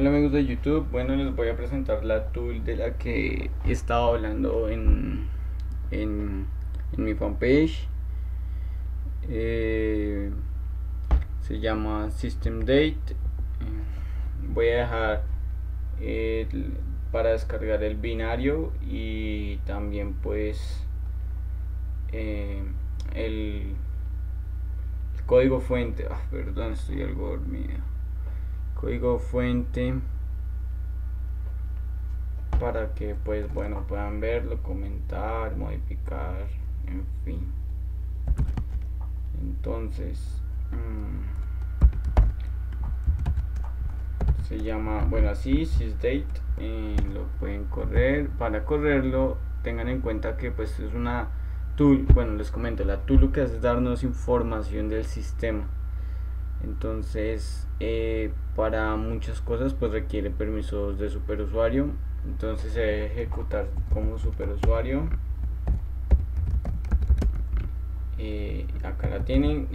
Hola amigos de YouTube, bueno, les voy a presentar la tool de la que he estado hablando en mi fanpage. Se llama System Data. Voy a dejar para descargar el binario y también pues el código fuente. Perdón, estoy algo dormido. Código fuente para que pues bueno puedan verlo, comentar, modificar, en fin. Entonces se llama, bueno, así sysdate. Lo pueden correr. Para correrlo tengan en cuenta que pues es una tool, bueno, les comento, la tool lo que hace es darnos información del sistema. Entonces para muchas cosas pues requiere permisos de superusuario, entonces se debe ejecutar como superusuario. Acá la tienen.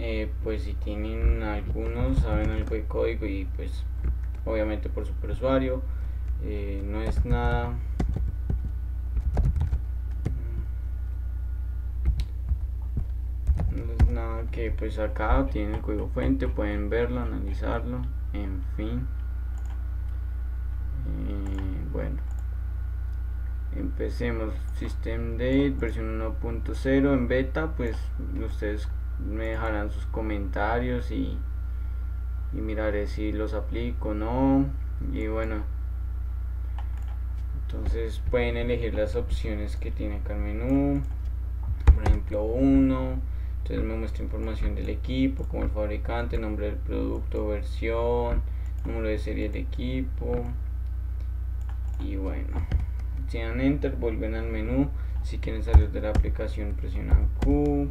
Pues si tienen algunos, saben algo de código y pues obviamente por superusuario no es nada que pues acá tienen el código fuente, pueden verlo, analizarlo, en fin. Bueno, empecemos. System Date versión 1.0 en beta. Pues ustedes me dejarán sus comentarios y miraré si los aplico o no. Y bueno, entonces pueden elegir las opciones que tiene acá el menú, por ejemplo 1. Entonces me muestra información del equipo, como el fabricante, nombre del producto, versión, número de serie del equipo. Y bueno, si dan enter vuelven al menú. Si quieren salir de la aplicación presionan Q.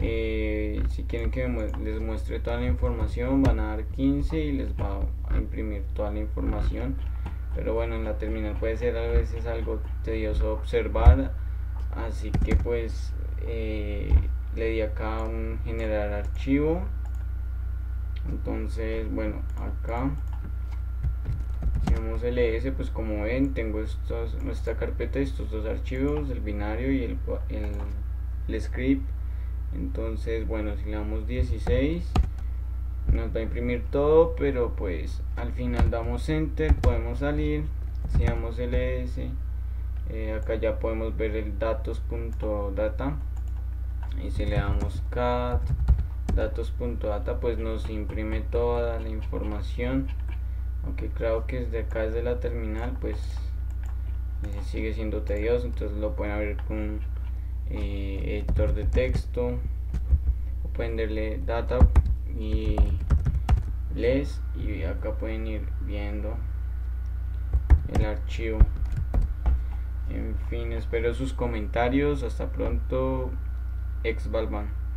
Si quieren que les muestre toda la información van a dar 15 y les va a imprimir toda la información. Pero bueno, en la terminal puede ser a veces algo tedioso observar, así que pues le di acá un generar archivo. Entonces bueno, acá hacemos ls. Pues como ven, tengo esta carpeta, estos dos archivos, el binario y el script. Entonces bueno, si le damos 16 nos va a imprimir todo, pero pues al final damos enter, podemos salir. Si damos ls, acá ya podemos ver el datos.data. Y si le damos cat datos.data pues nos imprime toda la información, aunque creo que desde acá, desde la terminal, pues sigue siendo tedioso. Entonces lo pueden abrir con editor de texto o pueden darle data y les, y acá pueden ir viendo el archivo. En fin, espero sus comentarios. Hasta pronto. Xbalban.